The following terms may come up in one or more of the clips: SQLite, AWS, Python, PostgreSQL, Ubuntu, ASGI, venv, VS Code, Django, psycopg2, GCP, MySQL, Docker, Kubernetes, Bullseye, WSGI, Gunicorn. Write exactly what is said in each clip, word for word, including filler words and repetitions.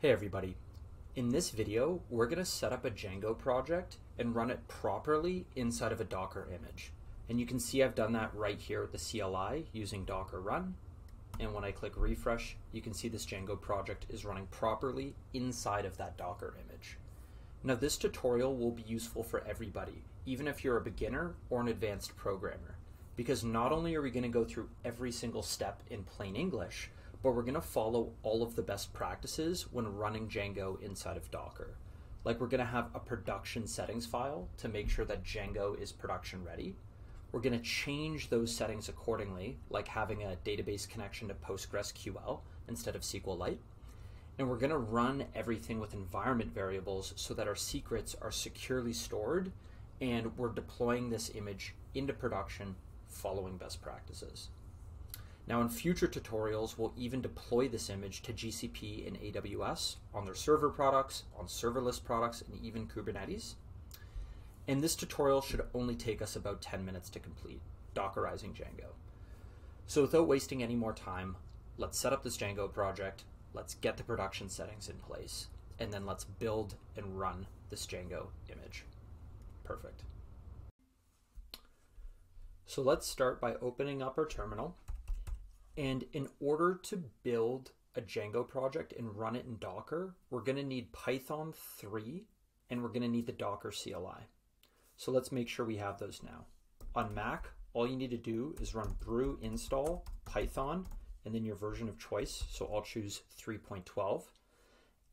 Hey everybody, in this video we're going to set up a Django project and run it properly inside of a Docker image. And you can see I've done that right here with the C L I using Docker run, and when I click refresh you can see this Django project is running properly inside of that Docker image. Now this tutorial will be useful for everybody, even if you're a beginner or an advanced programmer, because not only are we going to go through every single step in plain English, but we're going to follow all of the best practices when running Django inside of Docker. Like, we're going to have a production settings file to make sure that Django is production ready. We're going to change those settings accordingly, like having a database connection to PostgreSQL instead of SQLite. And we're going to run everything with environment variables so that our secrets are securely stored, and we're deploying this image into production following best practices. Now in future tutorials, we'll even deploy this image to G C P and A W S on their server products, on serverless products, and even Kubernetes. And this tutorial should only take us about ten minutes to complete, Dockerizing Django. So without wasting any more time, let's set up this Django project, let's get the production settings in place, and then let's build and run this Django image. Perfect. So let's start by opening up our terminal. And in order to build a Django project and run it in Docker, we're going to need Python three, and we're going to need the Docker C L I. So let's make sure we have those now. On Mac, all you need to do is run brew install Python, and then your version of choice. So I'll choose three point twelve.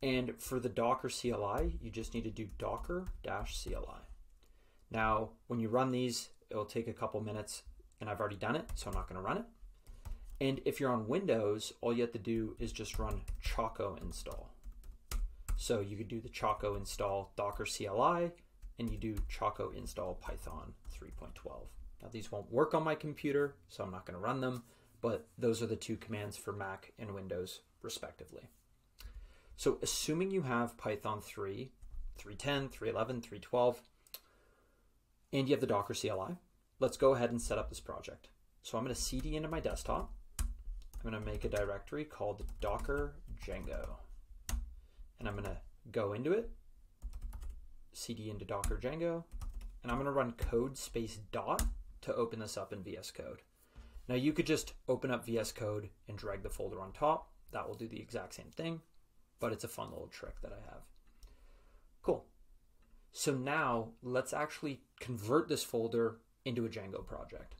And for the Docker C L I, you just need to do docker-cli. Now, when you run these, it'll take a couple minutes, and I've already done it, so I'm not going to run it. And if you're on Windows, all you have to do is just run choco install. So you could do the choco install Docker C L I, and you do choco install Python three point twelve. Now these won't work on my computer, so I'm not going to run them, but those are the two commands for Mac and Windows respectively. So assuming you have Python three, three ten, three eleven, three twelve, and you have the Docker C L I, let's go ahead and set up this project. So I'm going to C D into my desktop. I'm going to make a directory called Docker Django, and I'm going to go into it, C D into Docker Django, and I'm going to run code space dot to open this up in V S Code. Now you could just open up V S Code and drag the folder on top. That will do the exact same thing, but it's a fun little trick that I have. Cool. So now let's actually convert this folder into a Django project.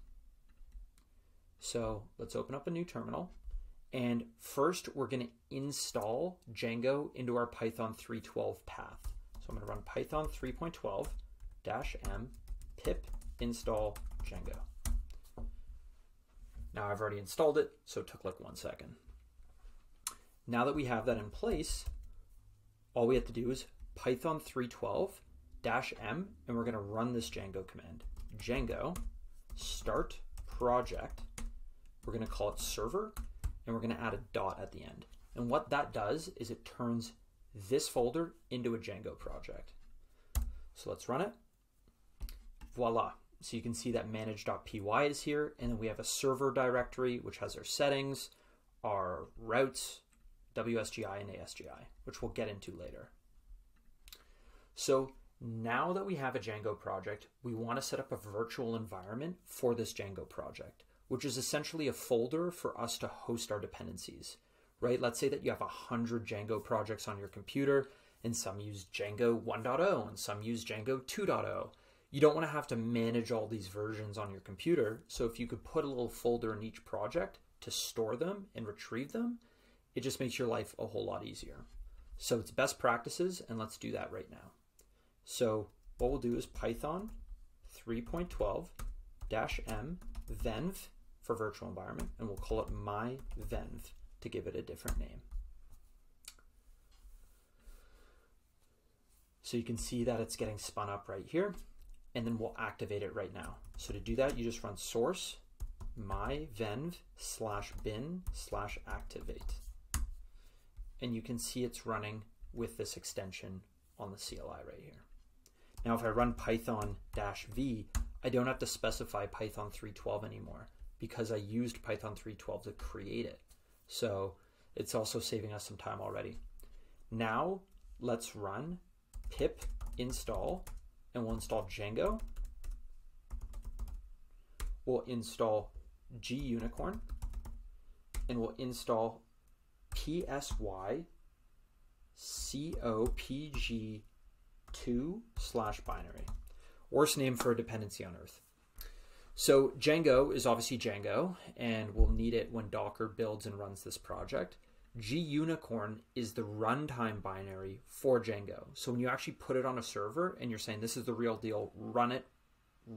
So let's open up a new terminal, and first we're going to install Django into our Python three point twelve path. So I'm going to run Python three point twelve dash m pip install Django. Now I've already installed it, so it took like one second. Now that we have that in place, all we have to do is Python three point twelve dash m, and we're going to run this Django command. Django start project. We're going to call it server, and we're going to add a dot at the end. And what that does is it turns this folder into a Django project. So let's run it. Voila. So you can see that manage.py is here, and then we have a server directory, which has our settings, our routes, W S G I and A S G I, which we'll get into later. So now that we have a Django project, we want to set up a virtual environment for this Django project, which is essentially a folder for us to host our dependencies, right? Let's say that you have one hundred Django projects on your computer, and some use Django one point oh and some use Django two point oh. You don't want to have to manage all these versions on your computer, so if you could put a little folder in each project to store them and retrieve them, it just makes your life a whole lot easier. So it's best practices, and let's do that right now. So what we'll do is Python three point twelve dash m venv for virtual environment, and we'll call it myvenv to give it a different name. So you can see that it's getting spun up right here, and then we'll activate it right now. So to do that, you just run source myvenv slash bin slash activate, and you can see it's running with this extension on the C L I right here. Now if I run Python dash v, I don't have to specify Python three point twelve anymore, because I used Python three point twelve to create it. So it's also saving us some time already. Now let's run pip install, and we'll install Django. We'll install Gunicorn, and we'll install P S Y C O P G two slash binary. Worst name for a dependency on earth. So Django is obviously Django, and we'll need it when Docker builds and runs this project. Gunicorn is the runtime binary for Django. So when you actually put it on a server and you're saying this is the real deal, run it,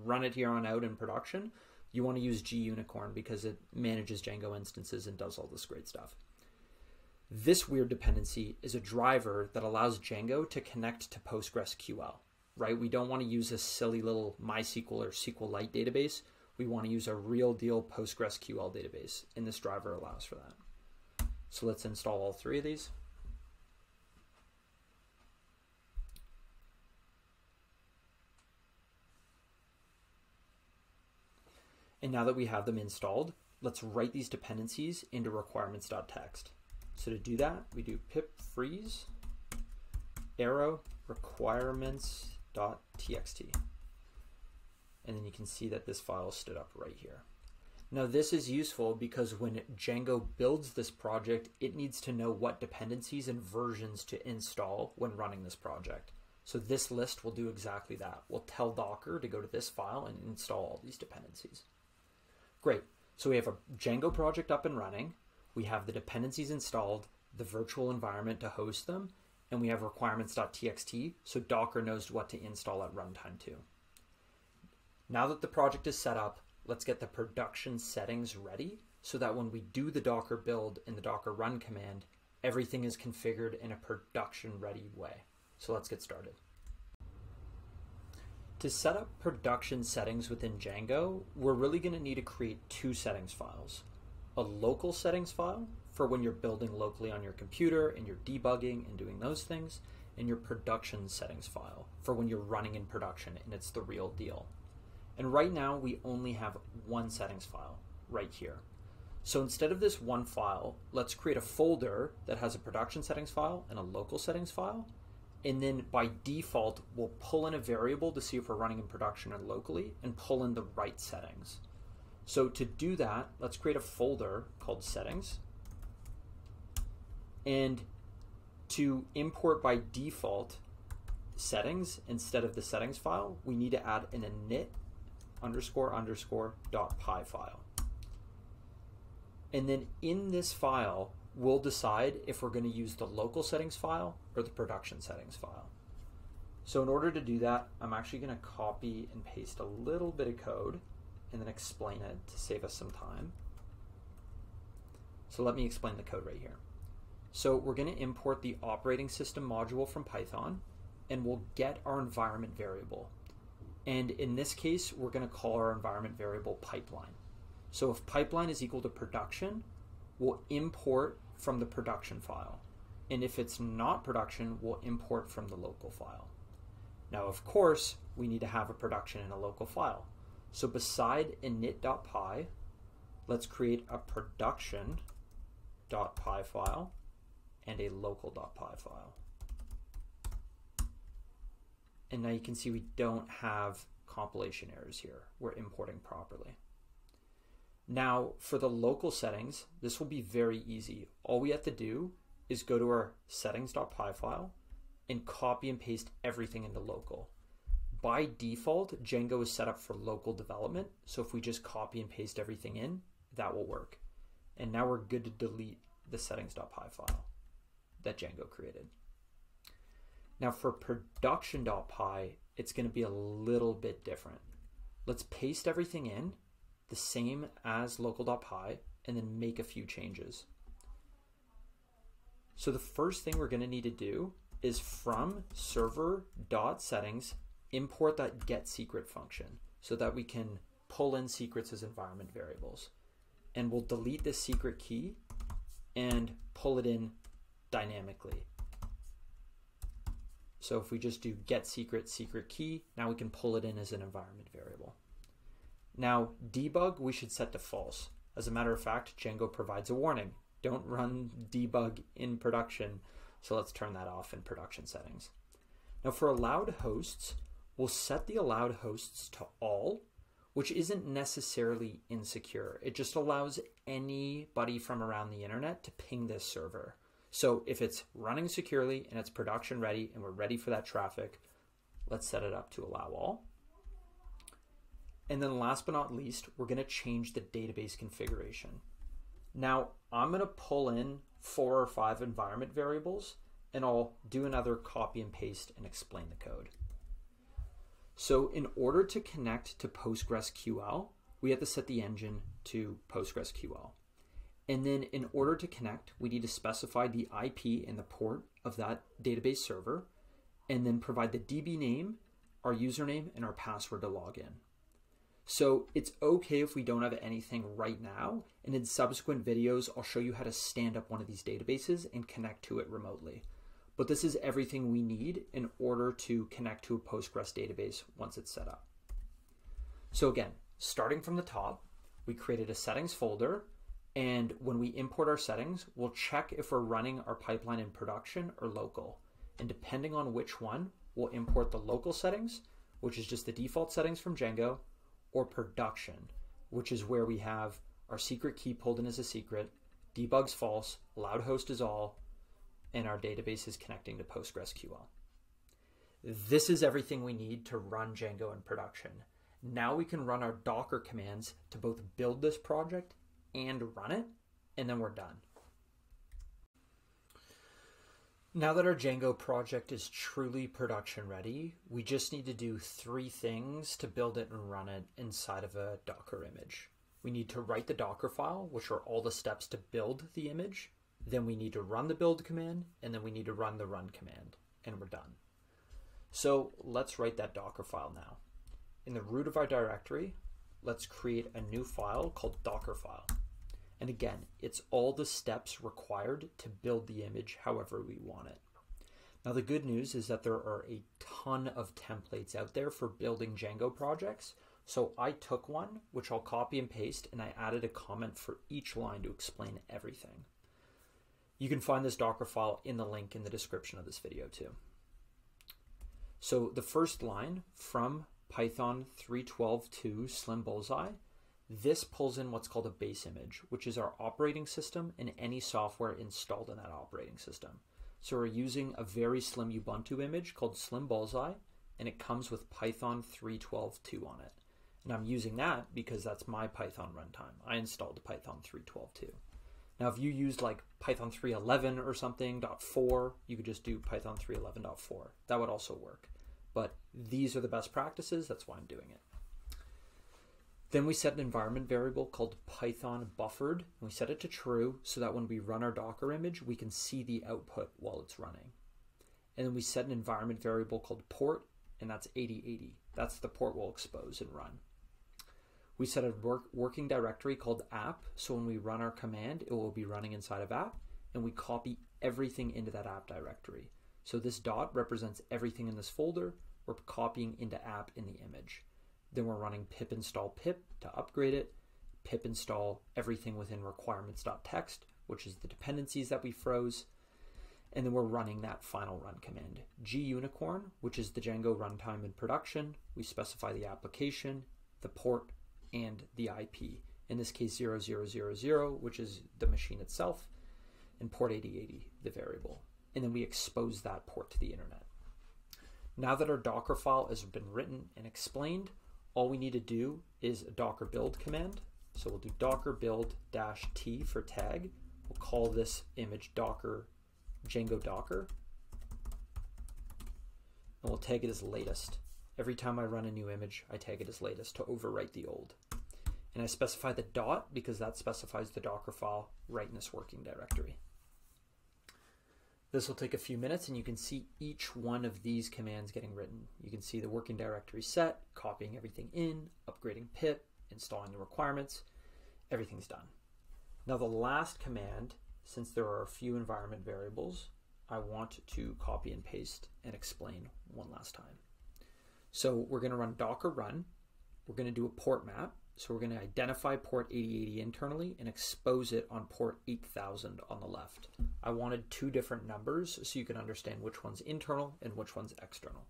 run it here on out in production, you want to use Gunicorn because it manages Django instances and does all this great stuff. This weird dependency is a driver that allows Django to connect to PostgreSQL. Right? We don't want to use a silly little MySQL or SQLite database. We want to use a real deal PostgreSQL database, and this driver allows for that. So let's install all three of these. And now that we have them installed, let's write these dependencies into requirements.txt. So to do that, we do pip freeze arrow requirements .txt, and then you can see that this file stood up right here. Now this is useful because when Django builds this project, it needs to know what dependencies and versions to install when running this project. So this list will do exactly that. We'll tell Docker to go to this file and install all these dependencies. Great, so we have a Django project up and running, we have the dependencies installed, the virtual environment to host them, and we have requirements.txt, so Docker knows what to install at runtime too. Now that the project is set up, let's get the production settings ready so that when we do the Docker build and the Docker run command, everything is configured in a production ready way. So let's get started. To set up production settings within Django, we're really going to need to create two settings files. A local settings file for when you're building locally on your computer and you're debugging and doing those things, and your production settings file for when you're running in production and it's the real deal. And right now we only have one settings file right here. So instead of this one file, let's create a folder that has a production settings file and a local settings file. And then by default, we'll pull in a variable to see if we're running in production or locally and pull in the right settings. So to do that, let's create a folder called settings. And to import by default settings instead of the settings file, we need to add an init underscore underscore dot py file. And then in this file, we'll decide if we're going to use the local settings file or the production settings file. So in order to do that, I'm actually going to copy and paste a little bit of code and then explain it to save us some time. So let me explain the code right here. So we're going to import the operating system module from Python, and we'll get our environment variable. And in this case, we're going to call our environment variable pipeline. So if pipeline is equal to production, we'll import from the production file. And if it's not production, we'll import from the local file. Now, of course, we need to have a production and a local file. So beside init.py, let's create a production.py file and a local.py file. And now you can see we don't have compilation errors here. We're importing properly. Now for the local settings, this will be very easy. All we have to do is go to our settings.py file and copy and paste everything into local. By default, Django is set up for local development. So if we just copy and paste everything in, that will work. And now we're good to delete the settings.py file that Django created. Now for production.py, it's going to be a little bit different. Let's paste everything in, the same as local.py, and then make a few changes. So the first thing we're going to need to do is from server.settings import that get secret function so that we can pull in secrets as environment variables. And we'll delete this secret key and pull it in dynamically. So if we just do get secret secret key, now we can pull it in as an environment variable. Now debug we should set to false. As a matter of fact, Django provides a warning. Don't run debug in production So let's turn that off in production settings. Now for allowed hosts, we'll set the allowed hosts to all, which isn't necessarily insecure. It just allows anybody from around the internet to ping this server. So if it's running securely and it's production ready and we're ready for that traffic, let's set it up to allow all. And then last but not least, we're gonna change the database configuration. Now I'm gonna pull in four or five environment variables and I'll do another copy and paste and explain the code. So in order to connect to PostgreSQL, we have to set the engine to PostgreSQL. And then in order to connect, we need to specify the I P and the port of that database server, and then provide the D B name, our username, and our password to log in. So it's okay if we don't have anything right now, and in subsequent videos, I'll show you how to stand up one of these databases and connect to it remotely. But this is everything we need in order to connect to a Postgres database once it's set up. So again, starting from the top, we created a settings folder, and when we import our settings, we'll check if we're running our pipeline in production or local. And depending on which one, we'll import the local settings, which is just the default settings from Django, or production, which is where we have our secret key pulled in as a secret, debugs false, allowed host is all, and our database is connecting to PostgreSQL. This is everything we need to run Django in production. Now we can run our Docker commands to both build this project and run it, and then we're done. Now that our Django project is truly production ready, we just need to do three things to build it and run it inside of a Docker image. We need to write the Docker file, which are all the steps to build the image. Then we need to run the build command, and then we need to run the run command, and we're done. So let's write that Docker file now. In the root of our directory, let's create a new file called Docker file. And again, it's all the steps required to build the image however we want it. Now the good news is that there are a ton of templates out there for building Django projects. So I took one, which I'll copy and paste, and I added a comment for each line to explain everything. You can find this Docker file in the link in the description of this video too. So the first line from Python three twelve two Slim Bullseye, this pulls in what's called a base image, which is our operating system and any software installed in that operating system. So we're using a very slim Ubuntu image called Slim Bullseye, and it comes with Python three twelve two on it. And I'm using that because that's my Python runtime. I installed Python three twelve two. Now, if you used like Python three eleven or something, .four, you could just do Python three eleven point four. That would also work. But these are the best practices. That's why I'm doing it. Then we set an environment variable called Python buffered, and we set it to true so that when we run our Docker image, we can see the output while it's running. And then we set an environment variable called port, and that's eighty eighty. That's the port we'll expose and run. We set a work, working directory called app, so when we run our command, it will be running inside of app, and we copy everything into that app directory. So this dot represents everything in this folder. We're copying into app in the image. Then we're running pip install pip to upgrade it, pip install everything within requirements.txt, which is the dependencies that we froze, and then we're running that final run command. Gunicorn, which is the Django runtime in production, we specify the application, the port, and the I P. In this case, zero zero zero zero, which is the machine itself, and port eighty eighty, the variable. And then we expose that port to the internet. Now that our Docker file has been written and explained, all we need to do is a Docker build command. So we'll do Docker build dash T for tag. We'll call this image Docker, Django Docker. And we'll tag it as latest. Every time I run a new image, I tag it as latest to overwrite the old. And I specify the dot because that specifies the Docker file right in this working directory. This will take a few minutes, and you can see each one of these commands getting written. You can see the working directory set, copying everything in, upgrading pip, installing the requirements, everything's done. Now the last command, since there are a few environment variables, I want to copy and paste and explain one last time. So we're gonna run Docker run, we're gonna do a port map, So we're going to identify port eighty eighty internally and expose it on port eight thousand on the left. I wanted two different numbers so you can understand which one's internal and which one's external.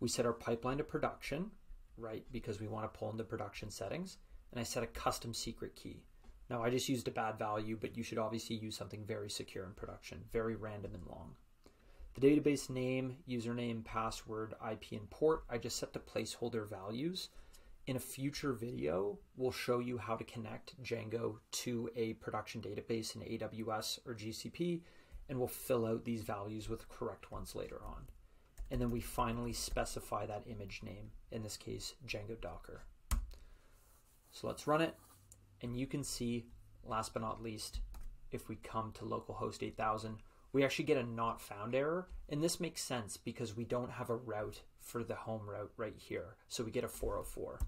We set our pipeline to production, right, because we want to pull in the production settings. And I set a custom secret key. Now I just used a bad value, but you should obviously use something very secure in production, very random and long. The database name, username, password, I P, and port, I just set the placeholder values. In a future video, we'll show you how to connect Django to a production database in A W S or G C P, and we'll fill out these values with the correct ones later on. And then we finally specify that image name, in this case, Django Docker. So let's run it, and you can see, last but not least, if we come to localhost eight thousand, we actually get a not found error, and this makes sense because we don't have a route for the home route right here, so we get a four oh four.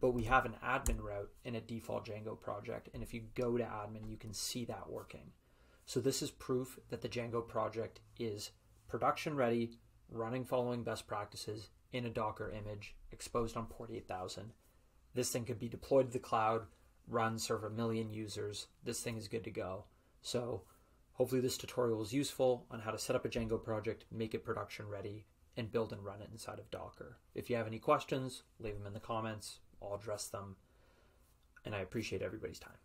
But we have an admin route in a default Django project, and if you go to admin, you can see that working. So this is proof that the Django project is production ready, running following best practices in a Docker image, exposed on port eight thousand. This thing could be deployed to the cloud, run, serve a million users. This thing is good to go. So hopefully this tutorial was useful on how to set up a Django project, make it production ready, and build and run it inside of Docker. If you have any questions, leave them in the comments. I'll address them. And I appreciate everybody's time.